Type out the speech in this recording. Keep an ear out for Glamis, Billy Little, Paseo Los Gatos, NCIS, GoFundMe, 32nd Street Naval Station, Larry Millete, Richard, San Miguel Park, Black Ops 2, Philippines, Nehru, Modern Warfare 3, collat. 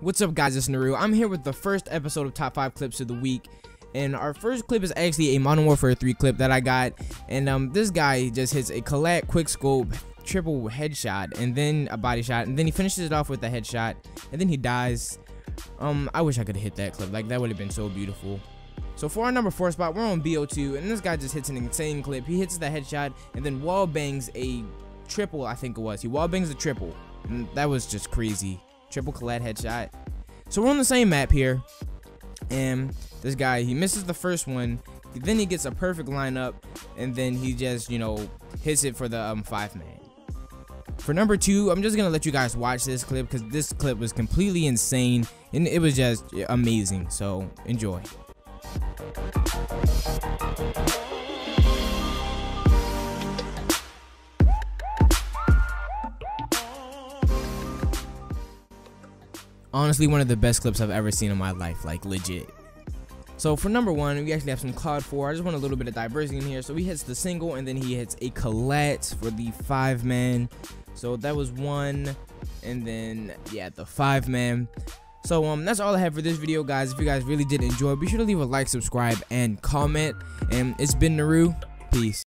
What's up, guys? It's Nehru. I'm here with the first episode of Top 5 Clips of the Week, and our first clip is actually a Modern Warfare 3 clip that I got, and this guy just hits a collat quick scope triple headshot and then a body shot, and then he finishes it off with a headshot, and then he dies. I wish I could have hit that clip. Like, that would have been so beautiful. So for our number 4 spot, we're on BO2, and this guy just hits an insane clip. He hits the headshot and then wall bangs a triple, I think it was. He wall bangs a triple, and that was just crazy. Triple collat headshot. So we're on the same map here, and this guy, he misses the first one, then he gets a perfect lineup, and then he just, you know, hits it for the 5-man. For number 2, I'm just gonna let you guys watch this clip because this clip was completely insane and it was just amazing. So enjoy. Honestly, one of the best clips I've ever seen in my life, like, legit. So for number 1, we actually have some Cloud 4. I just want a little bit of diversity in here. So he hits the single, and then he hits a collat for the 5-man. So that was one, and then, yeah, the 5-man. So that's all I have for this video, guys. If you guys really did enjoy, be sure to leave a like, subscribe, and comment. And it's been Nehru. Peace.